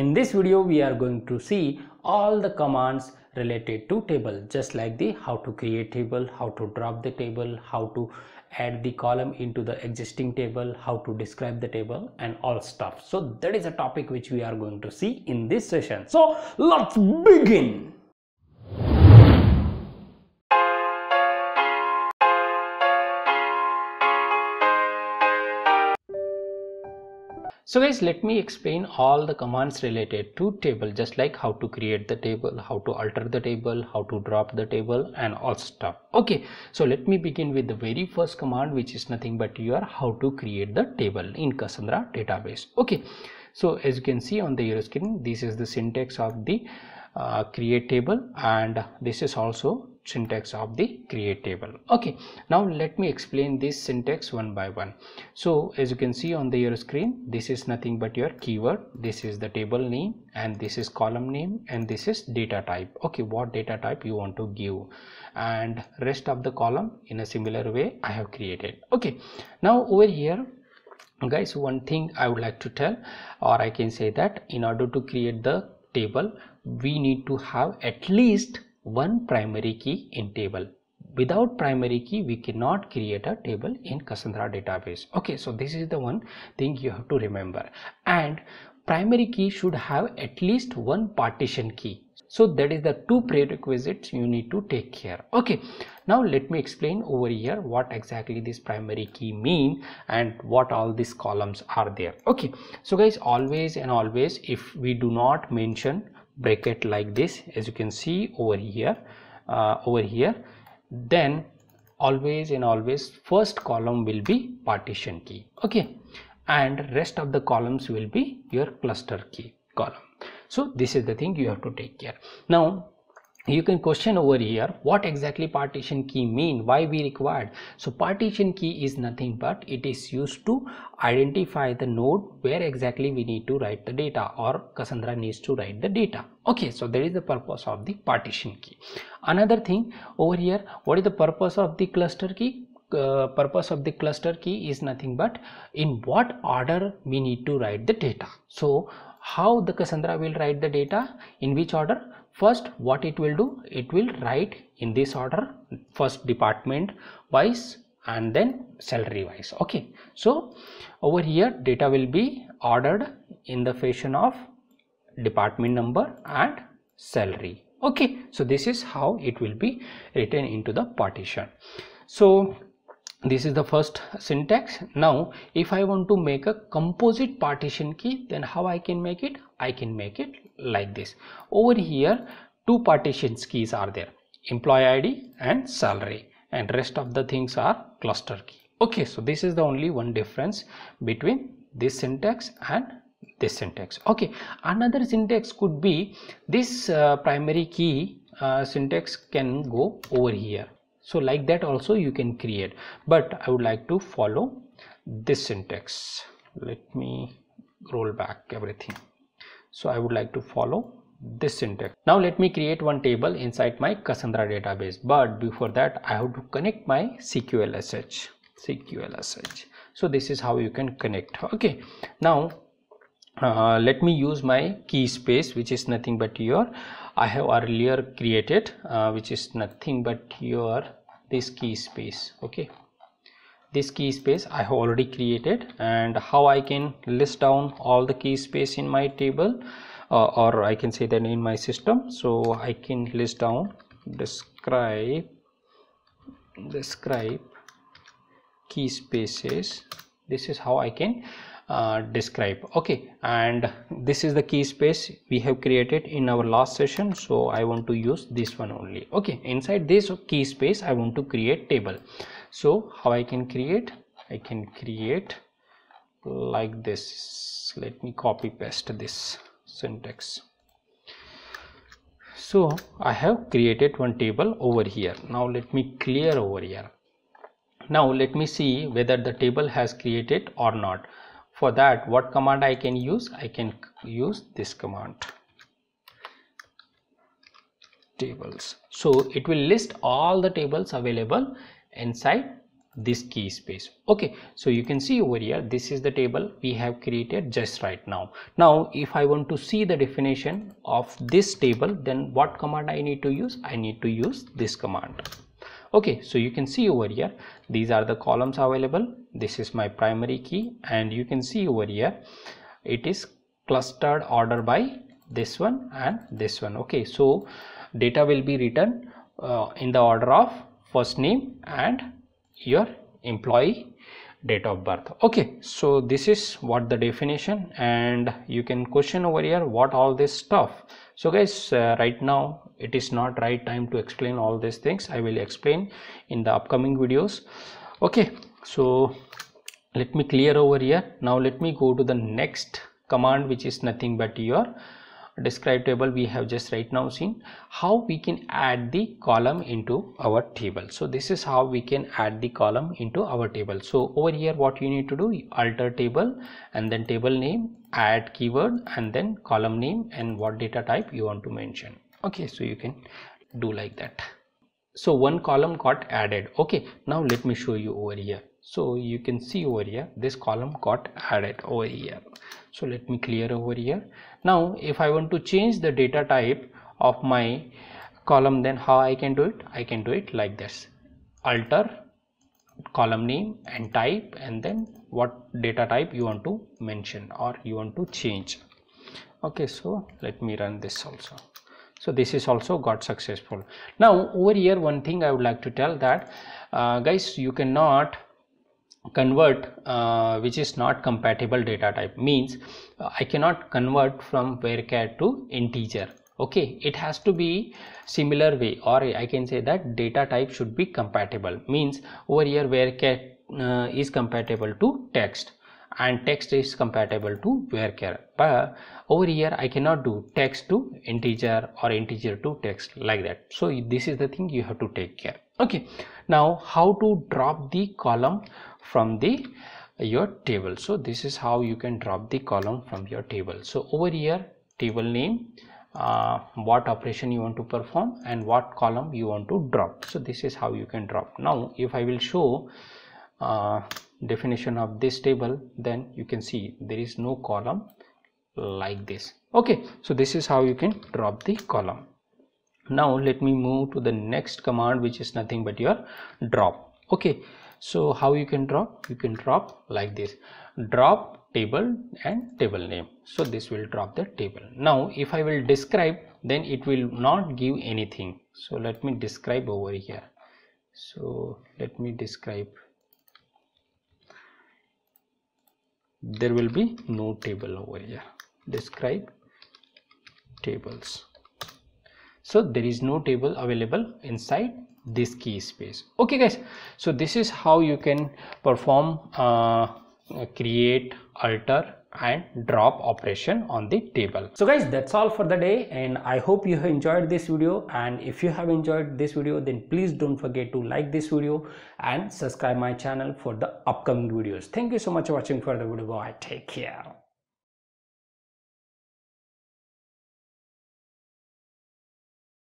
In this video, we are going to see all the commands related to table, just like the how to create table, how to drop the table, how to add the column into the existing table, how to describe the table and all stuff. So that is a topic which we are going to see in this session. So let's begin. So guys, let me explain all the commands related to table, just like how to create the table, how to alter the table, how to drop the table and all stuff. Okay, so let me begin with the very first command, which is nothing but your how to create the table in Cassandra database. Okay, so as you can see on the your screen, this is the syntax of the create table, and this is also syntax of the create table. Okay, now let me explain this syntax one by one. So as you can see on the your screen, this is nothing but your keyword, this is the table name, and this is column name, and this is data type. Okay, what data type you want to give, and rest of the column in a similar way I have created. Okay, now over here guys, one thing I would like to tell, or I can say that in order to create the table, we need to have at least one primary key in table. Without primary key, we cannot create a table in Cassandra database. Okay, so this is the one thing you have to remember, and primary key should have at least one partition key. So that is the two prerequisites you need to take care. Okay, now let me explain over here what exactly this primary key mean and what all these columns are there. Okay, so guys, always if we do not mention bracket like this, as you can see over here, then always first column will be partition key. Okay, and rest of the columns will be your cluster key column. So this is the thing you have to take care. Now you can question over here, what exactly partition key mean, why we required? So partition key is nothing but it is used to identify the node where exactly we need to write the data, or Cassandra needs to write the data. Okay, so that is the purpose of the partition key. Another thing over here, what is the purpose of the cluster key? Purpose of the cluster key is nothing but in what order we need to write the data. So how the Cassandra will write the data, in which order? First, what it will do, it will write in this order, first department wise and then salary wise. Okay, so over here data will be ordered in the fashion of department number and salary. Okay, so this is how it will be written into the partition. So this is the first syntax. Now if I want to make a composite partition key, then how I can make it? I can make it like this. Over here two partition keys are there, employee ID and salary, and rest of the things are cluster key. Okay, so this is the only one difference between this syntax and this syntax. Okay, another syntax could be this primary key syntax can go over here. So like that also you can create, but I would like to follow this syntax. Let me roll back everything. So I would like to follow this syntax. Now let me create one table inside my Cassandra database, but before that I have to connect my SQL SH. So this is how you can connect. Okay, now let me use my key space, which is nothing but your I have earlier created, which is nothing but your this key space. Okay, this key space I have already created, and how I can list down all the key space in my table, or I can say that in my system. So I can list down describe key spaces. This is how I can describe. Okay, and this is the key space we have created in our last session, so I want to use this one only. Okay, inside this key space I want to create table. So how I can create? I can create like this. Let me copy paste this syntax. So I have created one table over here. Now let me clear over here. Now let me see whether the table has created or not. For that, what command I can use? I can use this command, tables. So it will list all the tables available inside this key space. Okay, so you can see over here, this is the table we have created just right now. Now if I want to see the definition of this table, then what command I need to use? I need to use this command. Okay, so you can see over here, these are the columns available. This is my primary key, and you can see over here it is clustered order by this one and this one. Okay, so data will be written in the order of first name and your employee date of birth. Okay, so this is what the definition, and you can question over here what all this stuff. So guys, right now it is not right time to explain all these things. I will explain in the upcoming videos. Okay, so let me clear over here. Now let me go to the next command, which is nothing but your describe table we have just right now seen, how we can add the column into our table. So this is how we can add the column into our table. So over here what you need to do, alter table and then table name, add keyword and then column name and what data type you want to mention. Okay, so you can do like that. So one column got added. Okay, now let me show you over here. So you can see over here, this column got added over here. So let me clear over here. Now if I want to change the data type of my column, then how I can do it? I can do it like this: alter column name and type, and then what data type you want to mention or you want to change. Okay, so let me run this also. So this is also got successful. Now over here, one thing I would like to tell that guys, you cannot convert which is not compatible data type. Means I cannot convert from varchar to integer. Okay, it has to be similar way, or I can say that data type should be compatible. Means over here varchar is compatible to text and text is compatible to varchar, but over here I cannot do text to integer or integer to text like that. So this is the thing you have to take care. Okay, now how to drop the column from the your table. So this is how you can drop the column from your table. So over here, table name, what operation you want to perform and what column you want to drop. So this is how you can drop. Now if I will show definition of this table, then you can see there is no column like this. Okay, so this is how you can drop the column. Now let me move to the next command, which is nothing but your drop. Okay, so how you can drop? You can drop like this: drop table and table name. So this will drop the table. Now if I will describe, then it will not give anything. So let me describe over here. So let me describe. There will be no table over here. Describe tables. So there is no table available inside this key space. Okay guys, so this is how you can perform create, alter and drop operation on the table. So guys, that's all for the day, and I hope you have enjoyed this video. And if you have enjoyed this video, then please don't forget to like this video and subscribe my channel for the upcoming videos. Thank you so much for watching for the video. Bye, take care.